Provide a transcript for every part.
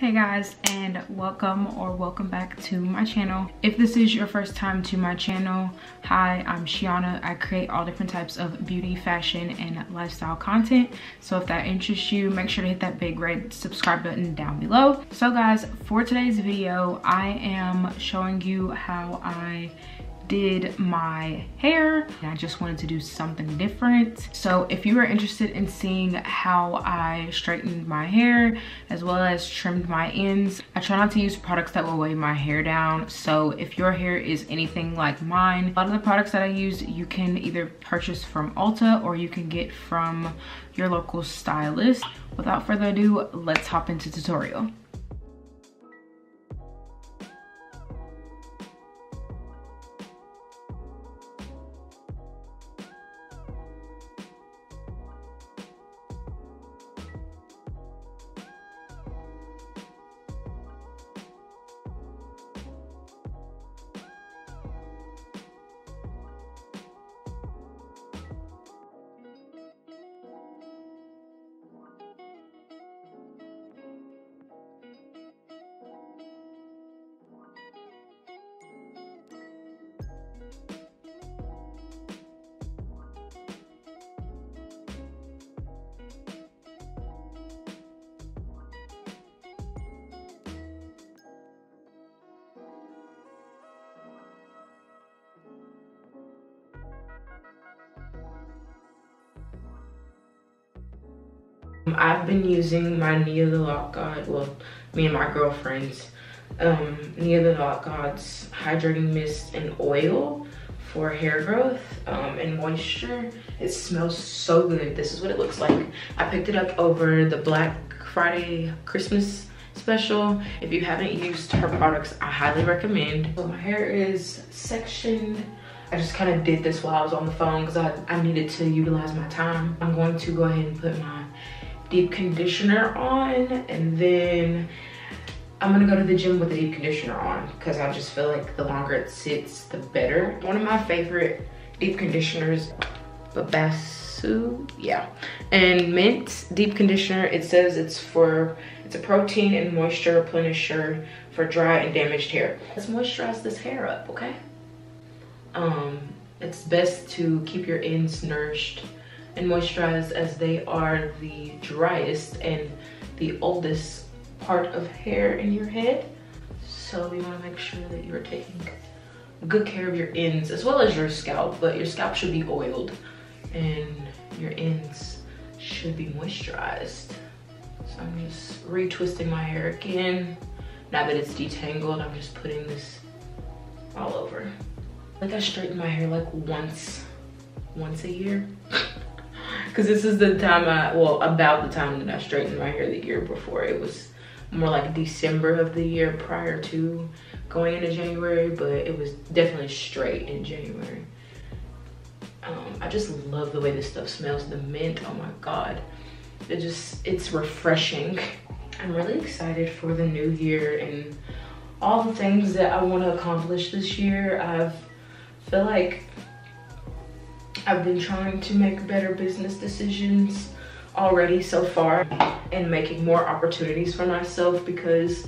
Hey guys, and welcome back to my channel. If this is your first time to my channel, hi, I'm Shiana. I create all different types of beauty, fashion, and lifestyle content. So if that interests you, make sure to hit that big red subscribe button down below. So guys, for today's video, I am showing you how I did my hair. I just wanted to do something different. So if you are interested in seeing how I straightened my hair as well as trimmed my ends, I try not to use products that will weigh my hair down. So if your hair is anything like mine, a lot of the products that I use, you can either purchase from Ulta or you can get from your local stylist. Without further ado, let's hop into the tutorial. I've been using my NiatheLocGod, well, me and my girlfriend's NiatheLocGod's hydrating mist and oil for hair growth and moisture. It smells so good. This is what it looks like. I picked it up over the Black Friday Christmas special. If you haven't used her products, I highly recommend. So my hair is sectioned. I just kind of did this while I was on the phone because I needed to utilize my time. I'm going to go ahead and put my deep conditioner on, and then I'm gonna go to the gym with the deep conditioner on because I just feel like the longer it sits, the better. One of my favorite deep conditioners, Babassu, yeah, and mint deep conditioner. It says it's a protein and moisture replenisher for dry and damaged hair. Let's moisturize this hair up, okay? It's best to keep your ends nourished and moisturized as they are the driest and the oldest part of hair in your head. So you want to make sure that you're taking good care of your ends as well as your scalp, but your scalp should be oiled and your ends should be moisturized. So I'm just retwisting my hair again. Now that it's detangled, I'm just putting this all over. Like, I straighten my hair like once a year. Cause this is the time about the time that I straightened my hair the year before. It was more like December of the year prior to going into January, but it was definitely straight in January. I just love the way this stuff smells. The mint, oh my God. It's refreshing. I'm really excited for the new year and all the things that I want to accomplish this year. I feel like I've been trying to make better business decisions already so far and making more opportunities for myself because,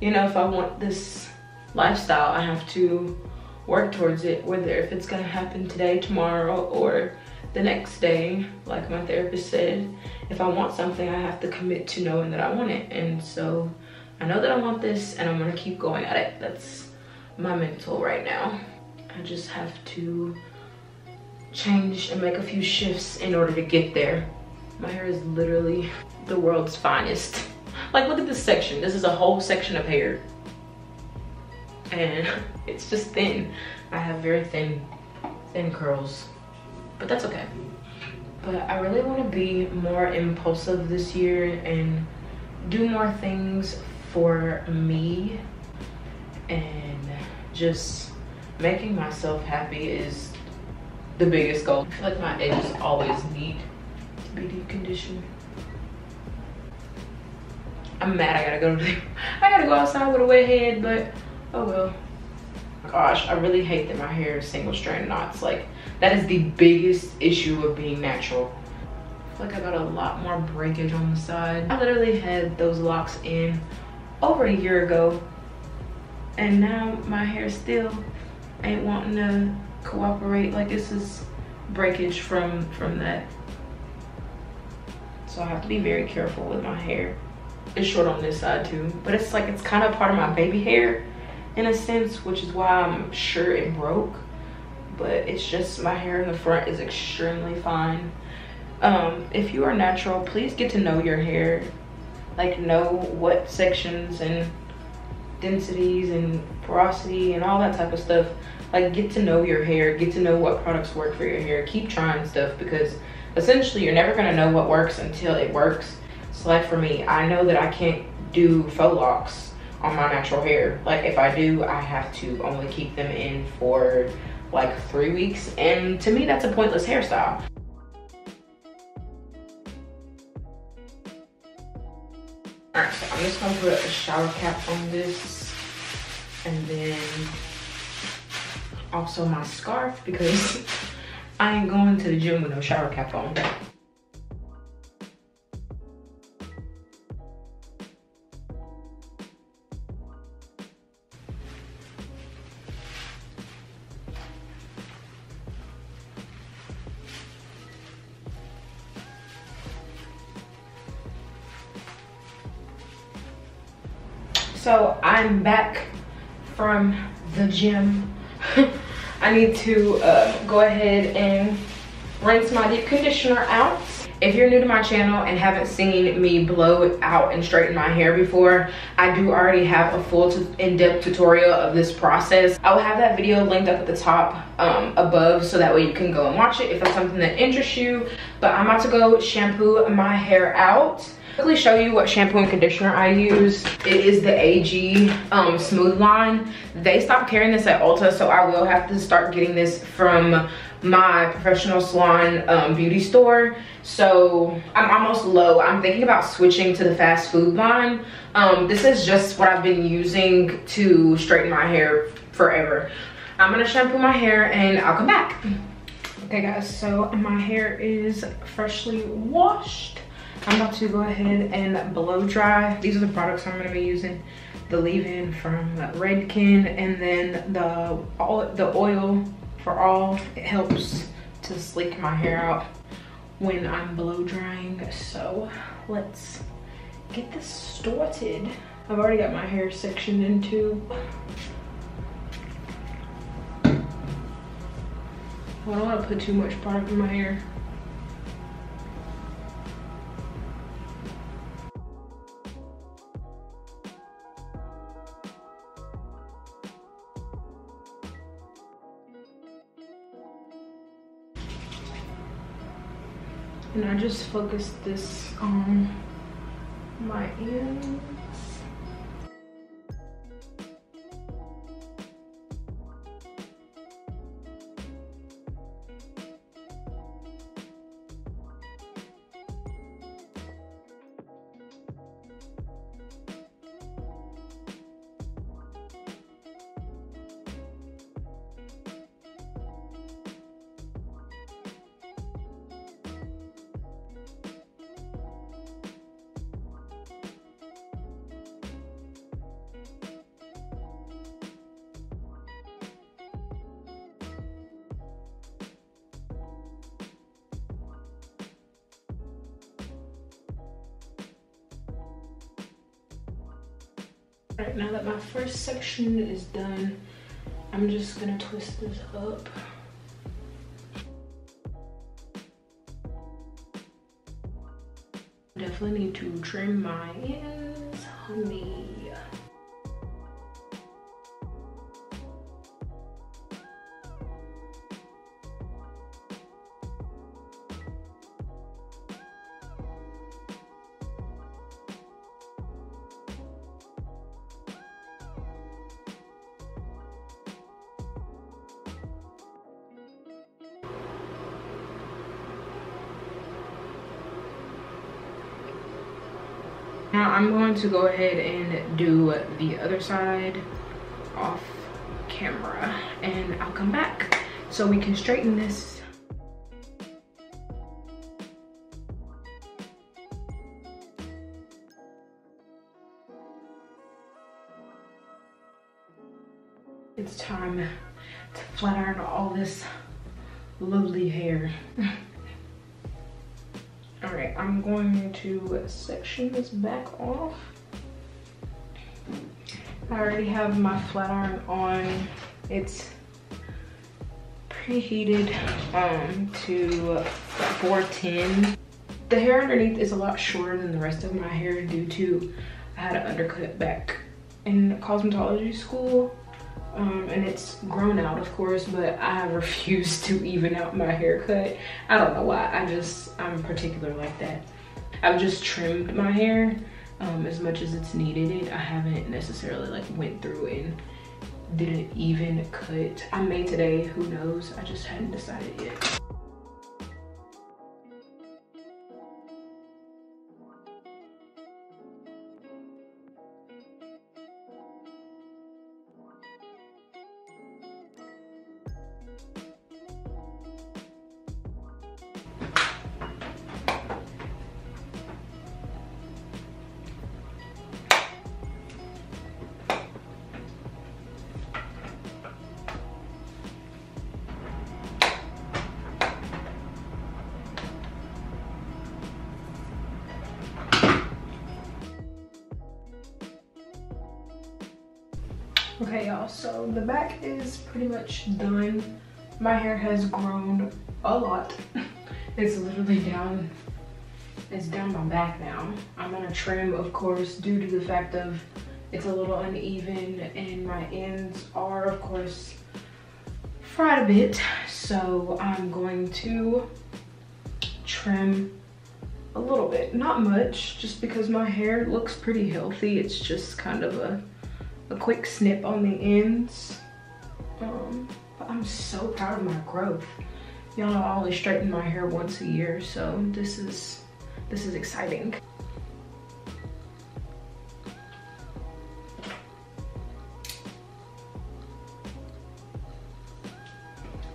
you know, if I want this lifestyle, I have to work towards it, whether if it's gonna happen today, tomorrow, or the next day. Like my therapist said, if I want something, I have to commit to knowing that I want it. And so I know that I want this and I'm gonna keep going at it. That's my mental right now. I just have to change and make a few shifts in order to get there. My hair is literally the world's finest. Like, look at this section. This is a whole section of hair. And it's just thin. I have very thin curls, but that's okay. But I really want to be more impulsive this year and do more things for me, and just making myself happy is the biggest goal. I feel like my edges always need to be deep conditioned. I'm mad I gotta go outside with a wet head, but oh well. Gosh, I really hate that my hair is single strand knots. Like, that is the biggest issue of being natural. feel like I got a lot more breakage on the side. I literally had those locks in over a year ago, and now my hair still ain't wanting to cooperate. Like, this is breakage from that. So I have to be very careful with my hair. It's short on this side too, but it's like, it's kind of part of my baby hair in a sense, which is why I'm sure it broke. But it's just my hair in the front is extremely fine. If you are natural, please get to know your hair. Like, know what sections and densities and porosity and all that type of stuff. Like, get to know your hair, get to know what products work for your hair. Keep trying stuff, because essentially you're never gonna know what works until it works. So like for me, I know that I can't do faux locks on my natural hair. Like, if I do, I have to only keep them in for like 3 weeks, and to me that's a pointless hairstyle. Alright, so I'm just gonna put a shower cap on this, and then also my scarf, because I ain't going to the gym with no shower cap on. So I'm back from the gym. I need to go ahead and rinse my deep conditioner out. If you're new to my channel and haven't seen me blow out and straighten my hair before, I do already have a full in-depth tutorial of this process. I will have that video linked up at the top above, so that way you can go and watch it if that's something that interests you. But I'm about to go shampoo my hair out. Quickly show you what shampoo and conditioner I use. It is the AG Smooth line. They stopped carrying this at Ulta, so I will have to start getting this from my professional salon beauty store. So I'm almost low. I'm thinking about switching to the fast food line. This is just what I've been using to straighten my hair forever. I'm gonna shampoo my hair and I'll come back. Okay guys, so my hair is freshly washed. I'm about to go ahead and blow dry. These are the products I'm gonna be using. The leave-in from Redken, and then the oil for all. It helps to sleek my hair out when I'm blow drying. So let's get this started. I've already got my hair sectioned into. I don't wanna put too much product in my hair. And I just focused this on my ends. Right, now that my first section is done, I'm just gonna twist this up. Definitely need to trim my ends, honey. Now I'm going to go ahead and do the other side off camera, and I'll come back so we can straighten this. It's time to flat iron all this lovely hair. All right, I'm going to section this back off. I already have my flat iron on. It's preheated to 410. The hair underneath is a lot shorter than the rest of my hair due to I had an undercut back in cosmetology school, and it's grown out, of course, but I refuse to even out my haircut. I don't know why. I'm particular like that. I've just trimmed my hair as much as it's needed. I haven't necessarily like went through and did an even cut. I may today, who knows? I just hadn't decided yet. Okay, y'all, so the back is pretty much done. My hair has grown a lot. It's literally down, it's down my back now. I'm gonna trim, of course, due to the fact of it's a little uneven and my ends are, of course, fried a bit. So I'm going to trim a little bit, not much, just because my hair looks pretty healthy. It's just kind of a quick snip on the ends, but I'm so proud of my growth. Y'all know I only straighten my hair once a year, so this is exciting.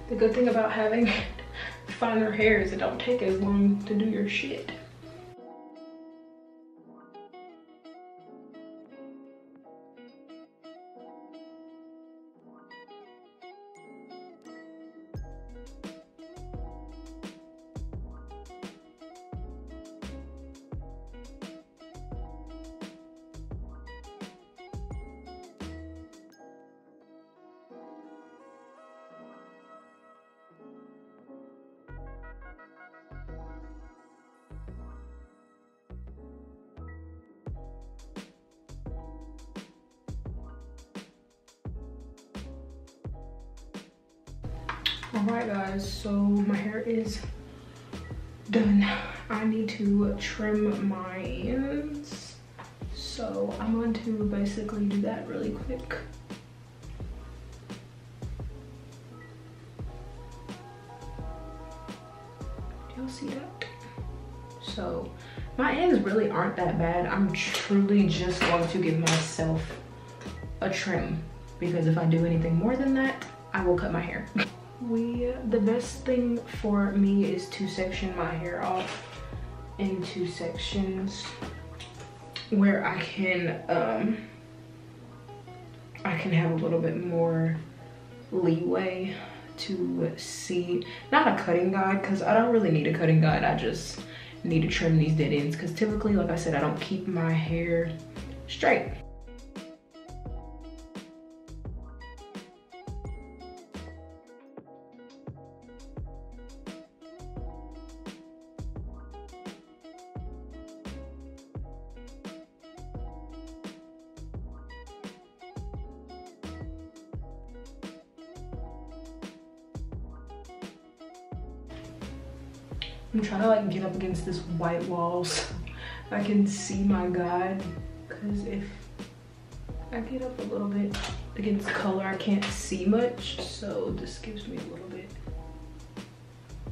The good thing about having finer hair is it don't take as long to do your shit. Alright guys, so my hair is done. I need to trim my ends, so I'm going to basically do that really quick. Y'all see that? So my ends really aren't that bad. I'm truly just going to give myself a trim, because if I do anything more than that, I will cut my hair. The best thing for me is to section my hair off into sections where I can have a little bit more leeway to see. Not a cutting guide, because I don't really need a cutting guide. I just need to trim these dead ends, because typically, like I said, I don't keep my hair straight. I'm trying to like get up against this white wall so I can see my guide, because if I get up a little bit against color, I can't see much, so this gives me a little bit.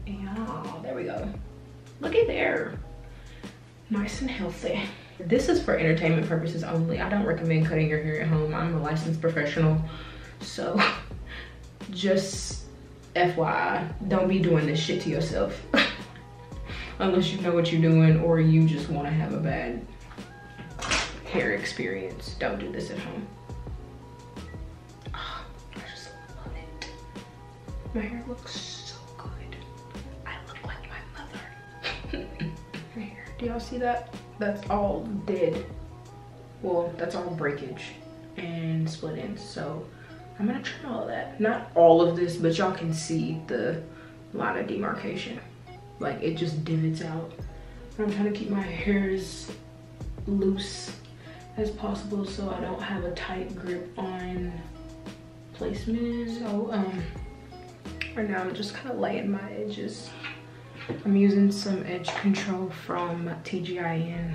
Yeah, there we go. Looky there. Nice and healthy. This is for entertainment purposes only. I don't recommend cutting your hair at home. I'm a licensed professional, so just FYI, don't be doing this shit to yourself. Unless you know what you're doing or you just want to have a bad hair experience. Don't do this at home. Oh, I My hair looks so good. I look like my mother. Right here. Do y'all see that? That's all dead. Well, that's all breakage and split ends. So I'm gonna trim all that. Not all of this, but y'all can see the line of demarcation. Like it just divots out. But I'm trying to keep my hair as loose as possible so I don't have a tight grip on placement. So right now I'm just kind of laying my edges. I'm using some edge control from TGIN.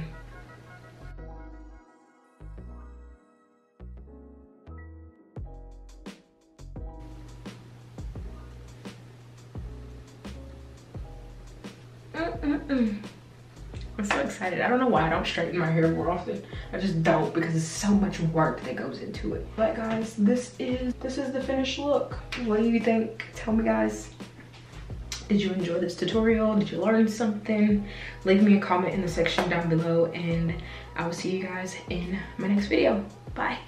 I'm so excited. I don't know why I don't straighten my hair more often. I just don't, because there's so much work that goes into it. But guys, this is the finished look. What do you think? Tell me, guys. Did you enjoy this tutorial? Did you learn something? Leave me a comment in the section down below, and I will see you guys in my next video. Bye.